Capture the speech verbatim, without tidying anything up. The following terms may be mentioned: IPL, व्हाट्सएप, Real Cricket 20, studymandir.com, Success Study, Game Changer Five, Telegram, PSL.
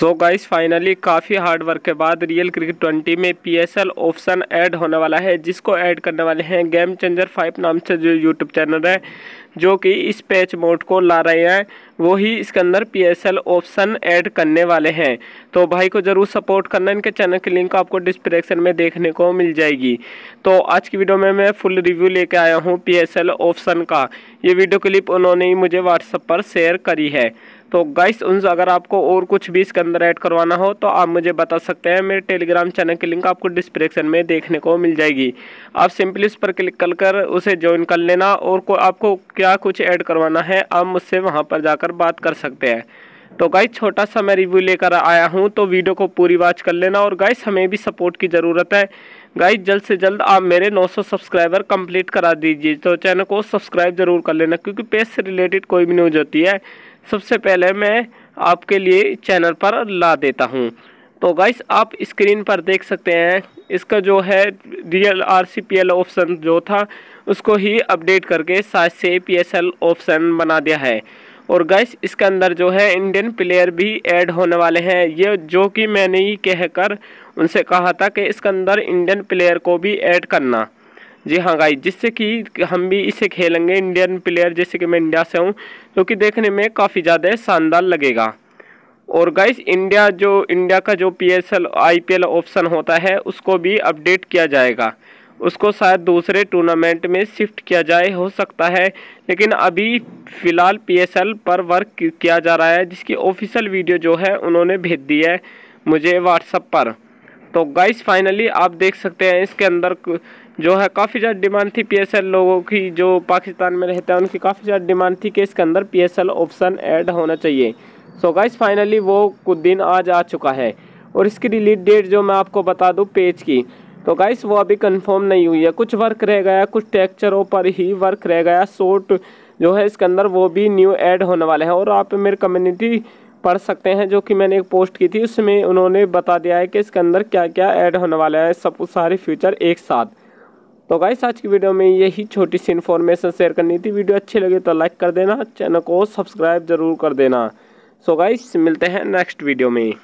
सो guys finally काफ़ी hard work के बाद रियल क्रिकेट ट्वेंटी में पीएसएल ऑप्शन ऐड होने वाला है, जिसको ऐड करने वाले हैं गेम चेंजर फाइव नाम से जो यूट्यूब चैनल है, जो कि इस पैच मोड को ला रहे हैं, वही इसके अंदर पीएसएल ऑप्शन ऐड करने वाले हैं। तो भाई को ज़रूर सपोर्ट करना, इनके चैनल की लिंक आपको डिस्क्रिप्शन में देखने को मिल जाएगी। तो आज की वीडियो में मैं फुल रिव्यू लेके आया हूँ पीएसएल ऑप्शन का। ये वीडियो क्लिप उन्होंने ही मुझे व्हाट्सएप पर शेयर करी है। तो गाइस उनसे अगर आपको और कुछ भी इसके अंदर ऐड करवाना हो तो आप मुझे बता सकते हैं। मेरे टेलीग्राम चैनल की लिंक आपको डिस्क्रिप्शन में देखने को मिल जाएगी। आप सिंपली उस पर क्लिक कर उसे ज्वाइन कर लेना और को आपको क्या कुछ ऐड करवाना है आप मुझसे वहां पर जाकर बात कर सकते हैं। तो गाइस छोटा सा मैं रिव्यू लेकर आया हूं, तो वीडियो को पूरी वॉच कर लेना। और गाइस हमें भी सपोर्ट की ज़रूरत है, गाइस जल्द से जल्द आप मेरे नौ सौ सब्सक्राइबर कंप्लीट करा दीजिए। तो चैनल को सब्सक्राइब जरूर कर लेना, क्योंकि पेज से रिलेटेड कोई भी न्यूज़ होती है सबसे पहले मैं आपके लिए चैनल पर ला देता हूँ। तो गाइस आप स्क्रीन पर देख सकते हैं, इसका जो है रियल आरसीपीएल ऑप्शन जो था उसको ही अपडेट करके साथ से पीएसएल ऑप्शन बना दिया है। और गाइस इसके अंदर जो है इंडियन प्लेयर भी ऐड होने वाले हैं, ये जो कि मैंने ही कहकर उनसे कहा था कि इसके अंदर इंडियन प्लेयर को भी ऐड करना। जी हाँ गाइस, जिससे कि हम भी इसे खेलेंगे इंडियन प्लेयर, जैसे कि मैं इंडिया से हूँ, जो कि देखने में काफ़ी ज़्यादा शानदार लगेगा। और गाइस इंडिया जो इंडिया का जो पीएसएल आईपीएल ऑप्शन होता है उसको भी अपडेट किया जाएगा, उसको शायद दूसरे टूर्नामेंट में शिफ्ट किया जाए, हो सकता है। लेकिन अभी फ़िलहाल पीएसएल पर वर्क किया जा रहा है, जिसकी ऑफिशियल वीडियो जो है उन्होंने भेज दी है मुझे व्हाट्सएप पर। तो गाइस फाइनली आप देख सकते हैं इसके अंदर जो है काफ़ी ज़्यादा डिमांड थी पीएसएल लोगों की, जो पाकिस्तान में रहते हैं उनकी काफ़ी ज़्यादा डिमांड थी कि इसके अंदर पीएसएल ऑप्शन ऐड होना चाहिए। सो गाइस फाइनली वो कुछ दिन आज आ चुका है। और इसकी रिलीज डेट जो मैं आपको बता दूँ पेज की, तो गाइस वो अभी कंफर्म नहीं हुई है, कुछ वर्क रह गया, कुछ टेक्चरों पर ही वर्क रह गया। शॉर्ट जो है इसके अंदर वो भी न्यू ऐड होने वाले हैं। और आप मेरे कम्युनिटी पढ़ सकते हैं जो कि मैंने एक पोस्ट की थी, उसमें उन्होंने बता दिया है कि इसके अंदर क्या क्या ऐड होने वाला है, सब कुछ सारे फ्यूचर एक साथ। तो गाइस आज की वीडियो में यही छोटी सी इन्फॉर्मेशन शेयर करनी थी। वीडियो अच्छी लगी तो लाइक कर देना, चैनल को सब्सक्राइब जरूर कर देना। सो गाइस मिलते हैं नेक्स्ट वीडियो में।